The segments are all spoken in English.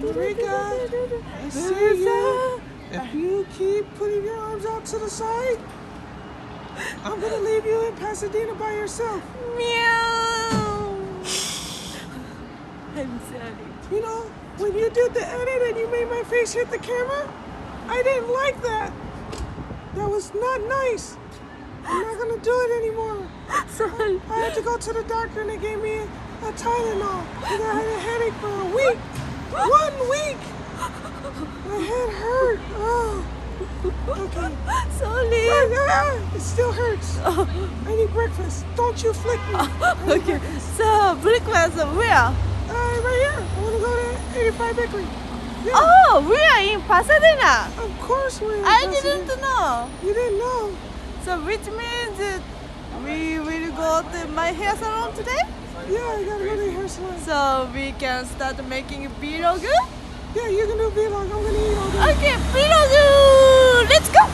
Eureka! I see you! If you keep putting your arms out to the side, I'm gonna leave you in Pasadena by yourself. Meow! I'm sorry. You know, when you did the edit and you made my face hit the camera, I didn't like that. That was not nice. I'm not gonna do it anymore. Sorry. I had to go to the doctor and they gave me a Tylenol. And I had a headache for a week. 1 week! My head hurt. Oh. Okay. Sorry. Oh, it still hurts. Oh. I need breakfast. Don't you flick me. Okay. Breakfast. So, breakfast where? Right here. I want to go to 85 Bakery. Yeah. Oh, we are in Pasadena. Of course we are in Pasadena. I didn't know. You didn't know. So, which means we will go to my hair salon today? Yeah, I gotta go to the hair salon. So, we can start making vlog? Yeah, you can do vlog. I'm gonna eat all day. Okay, vlog! Let's go!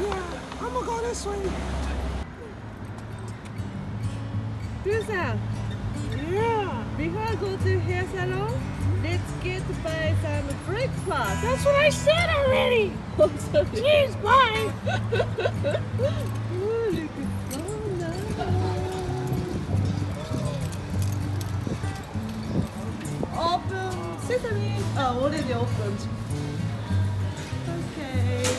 Yeah, I'm gonna go this way. Busan. Yeah. Before I go to hair salon, let's get buy some breakfast. That's what I said already! Oh, sorry. Jeez, bye! Oh, look at so nice. Open sesame! Oh, already opened. Okay.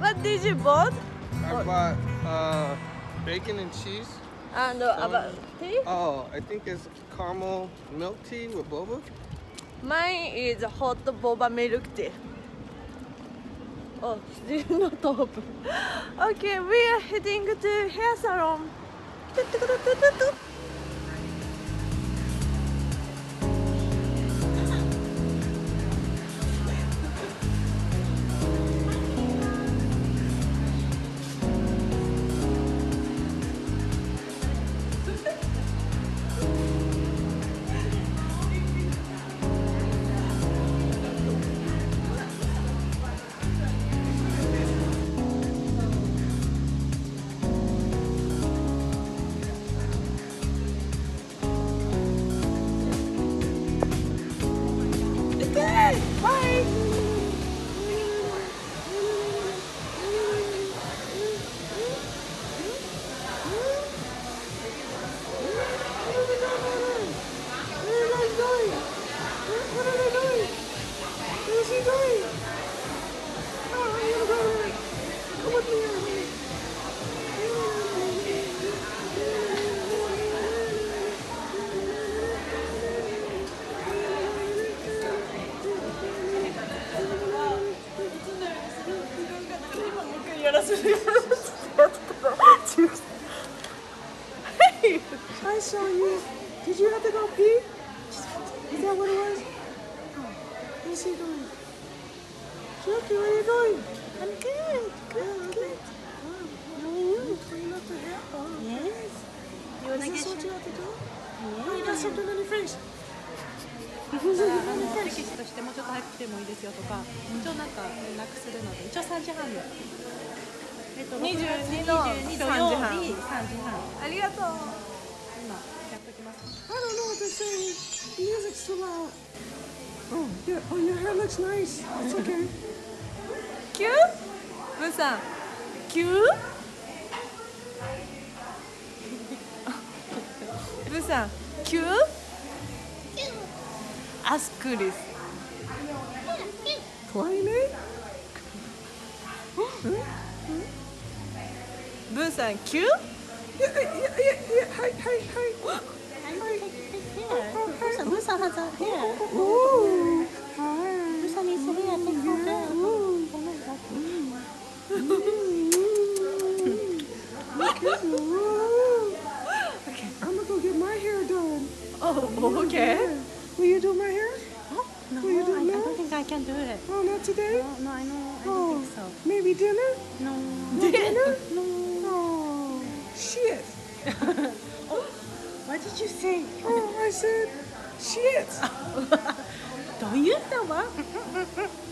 What did you bought? I bought bacon and cheese. No, about tea? Oh, I think it's caramel milk tea with boba. Mine is hot boba milk tea. Oh, did not open. Okay, we are heading to hair salon. I saw you. Did you have to go pee? Is that what it was? Oh, what is he doing? Jokey, what are you doing? I'm good. Good. How are you? Clean up the hair? Oh, yes. You want to get what you have to do? Yeah. Oh, you got something on your face. I don't know what they're saying. The music's too loud. Oh, yeah. Oh, your hair looks nice. It's okay. Cute? Busan. Cute? Busan. Cute? Cute. Ask Kuris. Cute. Twilight? Busan, cute? Yeah. Hi. Busan has a hair. Ooh. Busan needs a hair. Take her hair. Oh my god. Okay. I'm gonna go get my hair done. Oh, okay. Will you do my hair? Huh? No, oh, you don't know? I don't think I can do it. Oh, not today? No, no, I know. I don't think so. Maybe dinner? No. No dinner? No. Oh, shit. Oh, what did you say? Oh, I said shit. Don't use that word.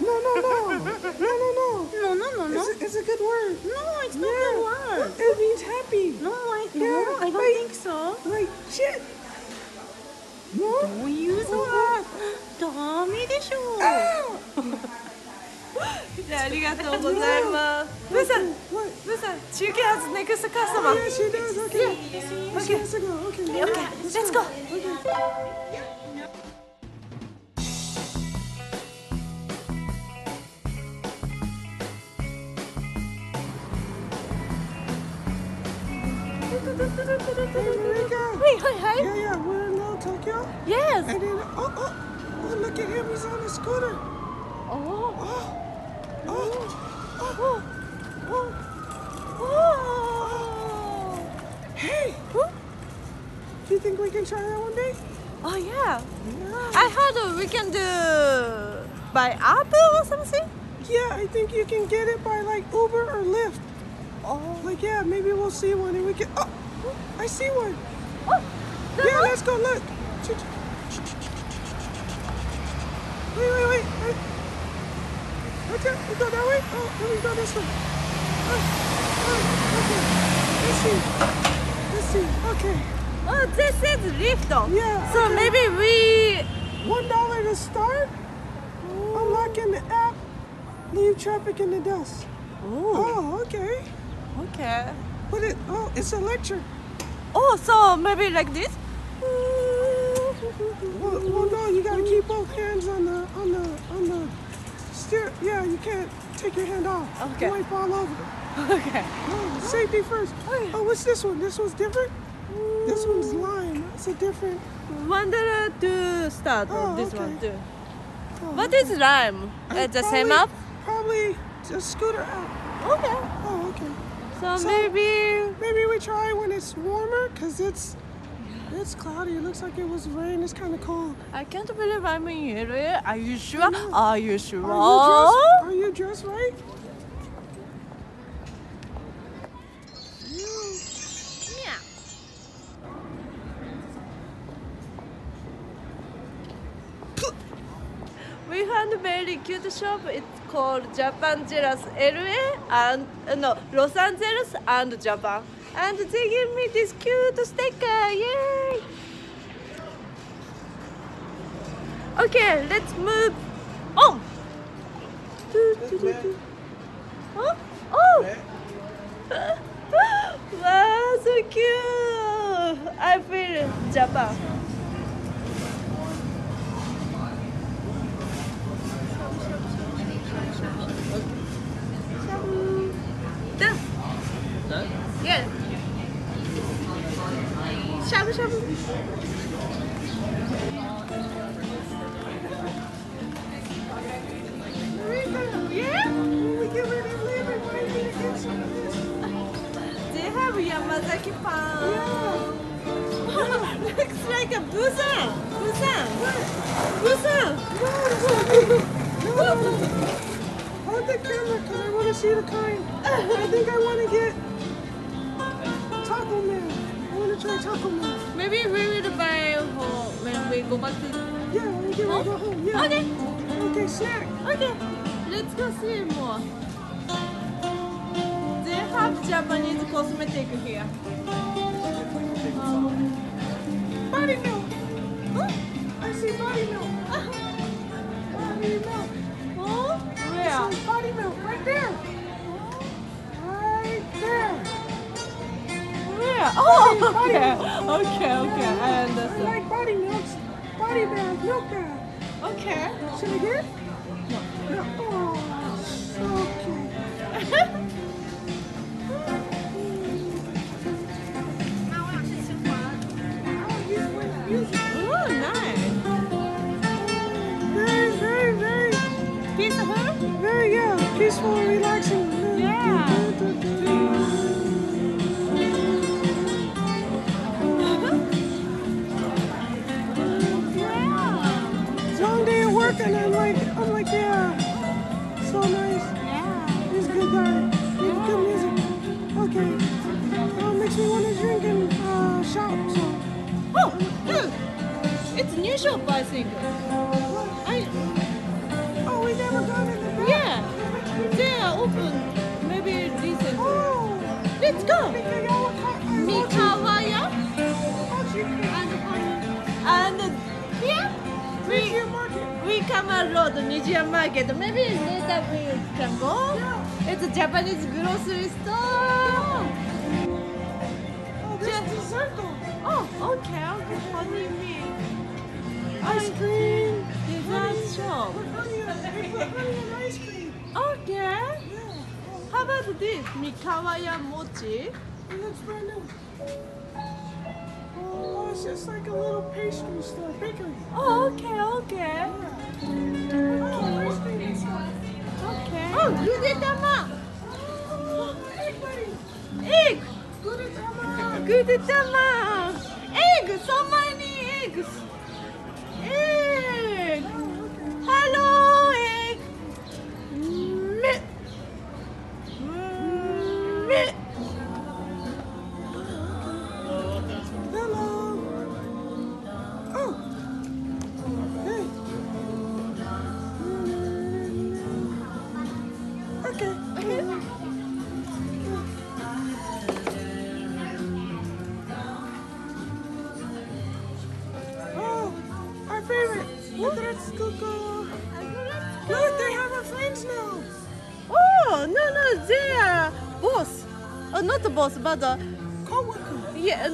No, no, no. No, no, no. No, no, no, no. It's a good word. No, it's not a good word. It means happy. No, I don't think so. Like shit. No? Don't use the word. ダメでしょ。 ありがとうございます。ブーさん、中継発ネクストカスタマー。Okay. Let's go. Hi. Yeah, we're in Little Tokyo. Yes. And then, oh, look at him. He's on a scooter. Oh. Hey. Huh? Do you think we can try that one day? Oh yeah. I heard we can do by Apple or something. Yeah, I think you can get it by like Uber or Lyft. Oh. Like yeah, maybe we'll see one and we can. Oh, I see one. Oh. Yeah, let's go look. Wait. Okay, we go that way. Oh, let me go this way. Okay. Let's see. Okay. Oh, this is Lyft. Yeah. So maybe we $1 to start. Oh. Unlocking the app. Leave traffic in the dust. Oh. Oh, okay. Okay. What is? Oh, it's electric. Oh, so maybe like this. Well, no, you gotta keep both hands on the steer. Yeah, you can't take your hand off. Okay. You might fall over. Okay. No, safety first. Okay. Oh, what's this one? This one's different. This one's lime. It's a different. $1 to start. Oh, this one too. Oh, what is lime? The same app? Probably a scooter app. Okay. Oh, okay. So maybe we try when it's warmer, cause it's cloudy. It looks like it was rain. It's kind of cold. I can't believe I'm in LA. Are you sure? Yeah. Are you sure? Are you dressed right? Yeah. We found a very cute shop. It's called Japan-Jeras LA and Los Angeles and Japan. And they gave me this cute sticker, yay! Okay, let's move on! Huh? Oh! Wow, so cute! I feel Japan. Shabu shabu. Yeah. Shabu shabu. Yeah? We get ready to leave and why do you get some of this? They have Mazakipan. Yeah. Looks like a Busan. Busan. Hold the camera because I want to see the kind. I think I want to get Taco Bell. I want to try Taco Bell. Maybe we will buy when we go back to. Yeah, when we go home. Yeah. Okay. Okay, snack. Okay. Let's go see more. They have Japanese cosmetic here. Body milk. Huh? I see body milk. Body milk. Oh? Where? It's like body milk right there. Right there. Yeah. Oh, body, okay. Body okay, yeah, I understand. I like body milks, body bath, milk bath. Okay. Should I get it? No. Oh, so cute. Oh, nice. Very peaceful? Very, yeah, peaceful and relaxing. Yeah. work, and I'm like, yeah, so nice. Yeah. He's a good guy. He's good music. Okay. Makes me want to drink and shop. So. Oh, look, it's a new shop, I think. Oh, we never got it in the back. Yeah, they are open. Maybe decent. Oh, let's go. Mikawa-ya-mochi. And here we come around the Nijiya Market. Maybe later we can go. Yeah. It's a Japanese grocery store. Oh, this is dessert though. Oh, okay, okay. What do you mean? Ice cream. Dessert shop. Onion ice cream. Okay. Yeah. Oh. How about this? Mikawa-ya-mochi. It looks brand new. Oh, it's just like a little pastry store, bakery. Oh, okay, okay. Yeah. Oh, ice cream and stuff. Okay. Oh, Gudetama. Oh, egg, buddy. Egg. Gudetama. Gudetama. Eggs! So many eggs! Egg! Hello, egg! Me! Me! Hello! Oh! Hey! Okay. Look, they have a friends now. Oh, no, they are boss. Not boss, but co-worker. Yeah,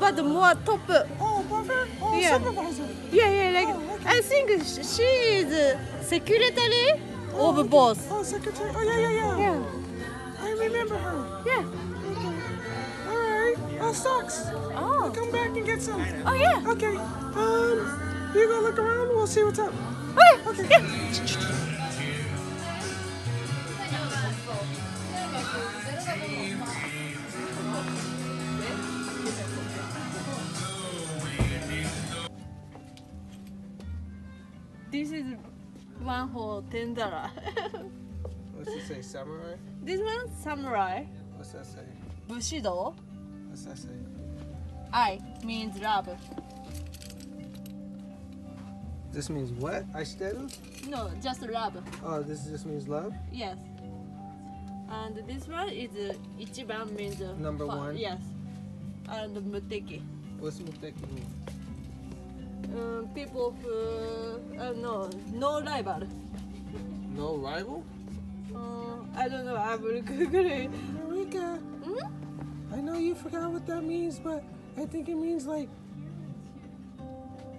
but more top. Oh, buffer? Oh, yeah. Supervisor. Yeah, like, oh, okay. I think she is secretary of boss. Oh, secretary. Oh, yeah. I remember her. Yeah. Okay. All right. Oh, socks. Oh. I'll come back and get some. Oh, yeah. Okay. You go look around, we'll see what's up. Oh, okay. Yeah. This is one whole $10. What's it say, samurai? This one's samurai. What's that say? Bushido. What's that say? I means love. This means what? Aishiteru? No, just love. Oh, this just means love? Yes. And this one is Ichiban means number one? Yes. And muteki. What's muteki mean? People who... no rival. No rival? I don't know, I will Google it. Marika, I know you forgot what that means, but I think it means like...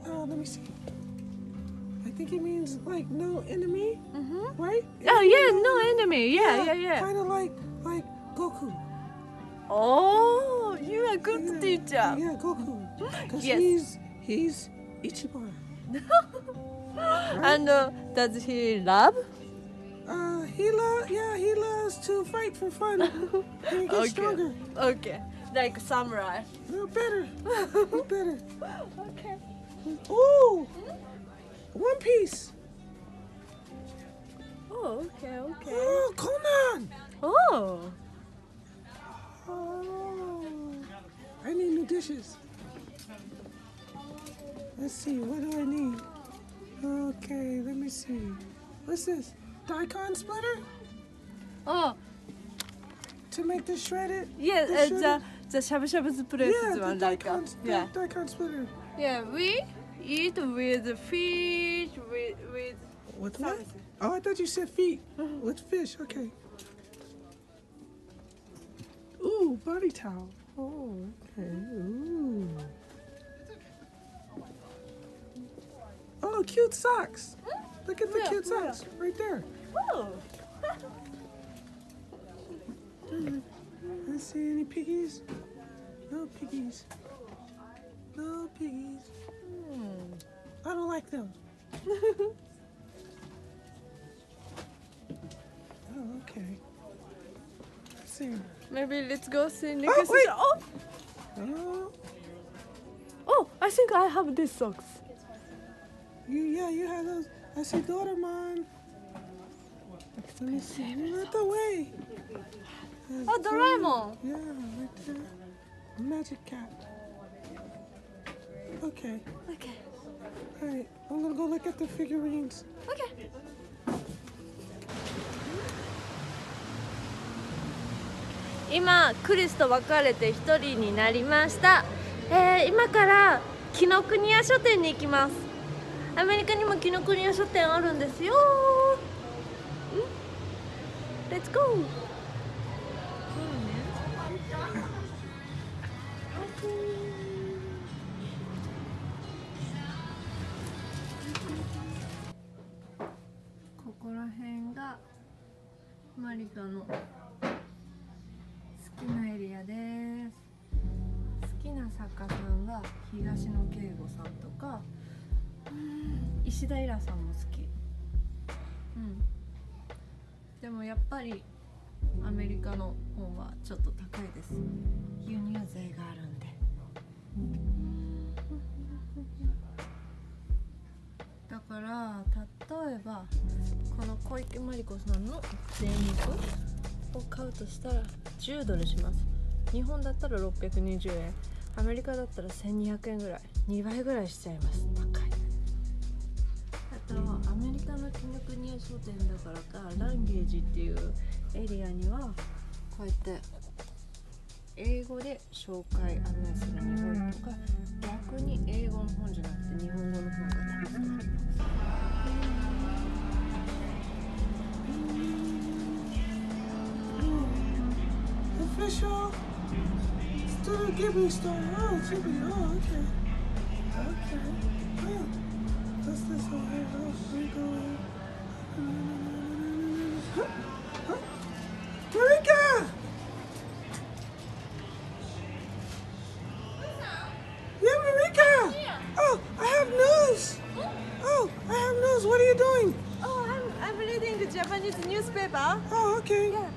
let me see. I think it means like no enemy, right? Oh yeah, no enemy. Yeah. Kind of like Goku. Oh, you're a good teacher. Yeah, Goku. Because he's Ichiban. Right? And does he love? He loves to fight for fun. And he gets stronger. Okay, like samurai. No, better. Better. Okay. Ooh. One Piece. Oh, okay. Oh, come on. Oh. I need new dishes. Let's see. What do I need? Okay, let me see. What's this? Daikon splitter? Oh. To make this shredded? Yeah, the shabu shabu splitter. Yeah, the daikon, daikon splitter. Yeah, we eat with fish, with what? Oh, I thought you said feet. With fish, okay. Ooh, body towel. Oh, okay. Ooh. Oh, cute socks. Look at the cute socks right there. Oh. I see any piggies? No piggies. No piggies. I don't like them. Oh, okay. Let's see. Maybe let's go see Nicholas. Oh, wait. Oh, I think I have these socks. You have those. I I see Doraemon. Let me see. Right that way. Oh, Doraemon. Yeah, right there. Magic cat. Okay. Okay. All right. I'm gonna go look at the figurines. Okay. Now, Chris to 別れて1人になりました。今から紀ノ国屋書店に行きます。アメリカにも紀ノ国屋書店あるんですよ。レッツゴー。ここら辺がマリカの。好きなエリアです。好きな作家さんが東野圭吾さんとか、石田イラさんも好き。うん。でもやっぱりアメリカの方はちょっと高いです。輸入税があるんで。だから例えばこの小池真理子さんの全肉。を買うとしたら$10します。日本だったら620円、アメリカだったら1200円ぐらい、2倍ぐらいしちゃいます。高い。あとアメリカのKinokuniya書店だからか、ランゲージっていうエリアにはこうやって英語で紹介案内する日本とか、逆に英語の本じゃなくて日本語の本がたくさんあります。Official still giving store. Oh, Ghibli. Oh, okay. Okay. Oh, that's this whole area. Oh, we're going. Huh? Huh? Marika! Yeah, Marika! Oh, I have news! Oh, I have news. What are you doing? Oh, I'm reading the Japanese newspaper. Oh, okay. Yeah.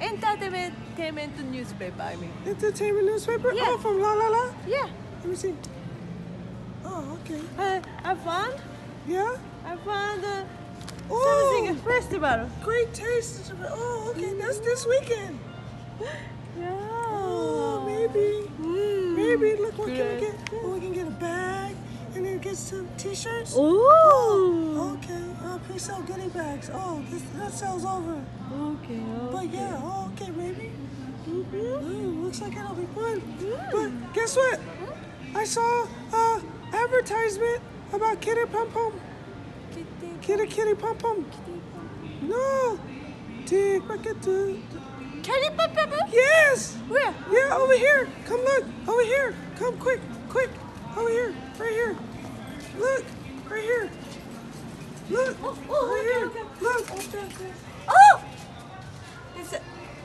Entertainment newspaper, I mean. Entertainment newspaper? Yeah. Oh, from La La La? Yeah. Let me see. Oh, okay. Yeah? I found something, a festival. Great taste. Oh, okay. Mm-hmm. That's this weekend. Yeah. Oh, maybe. Mm. Maybe. Look, what can we get? Oh, we can get a bag and then get some t-shirts. Oh, okay. We sell goodie bags. Oh, that sells over. Okay, okay. But yeah, oh, okay, maybe. Mm-hmm. Looks like it'll be fun. Mm. But guess what? I saw an advertisement about Kitty Pom Pom. Kitty Pom Pom. No. Kitty Pom Pom? Yes. Where? Yeah, over here. Come look. Over here. Come quick, quick. Over here. Right here. Look. Right here. Look! Oh, oh, right okay, here. Okay. Look! Okay, okay. Oh! It's a...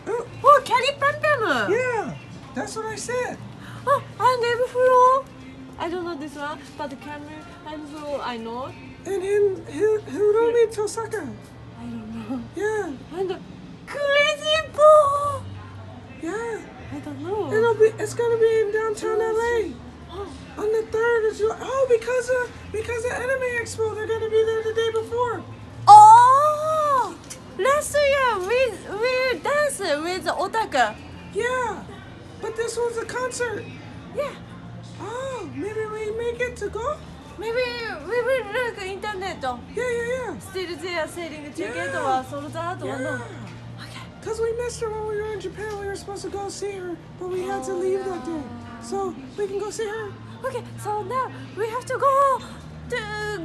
Oh, Kitty Pom Pom! Yeah! That's what I said! Oh, and Emfro! I don't know this one, but Cameron Emfro, I know. And Hiromi Tosaka. I don't know. Yeah. And Crazy Ball! Yeah. I don't know. It's gonna be in downtown LA. Oh. On the 3rd of July. Oh, because of Anime Expo, they're going to be there the day before. Oh! Last year, we danced with Otaku. Yeah, but this was a concert. Yeah. Oh, maybe we may get to go? Maybe we will look internet. Yeah. Still they are selling the ticket or sold out or no. Okay. Because we missed her when we were in Japan. We were supposed to go see her, but we had to leave that day. So we can go see her. Okay, so now we have to go to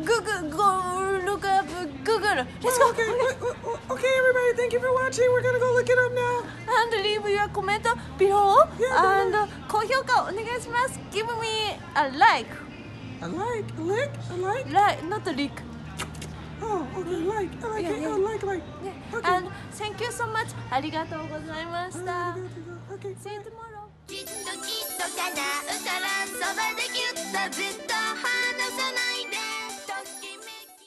Google, go look up Google. Let's go. Okay, okay, everybody, thank you for watching. We're going to go look it up now. And leave your comment below. Yeah, and 高評価お願いします. Give me a like. A like? A like? A like? Like, not a leak. Oh, okay, like. I like it. Oh, like. Yeah. Okay. And thank you so much. ありがとうございました. Okay. See you tomorrow. きっと叶うからそばでギュッとずっと離さない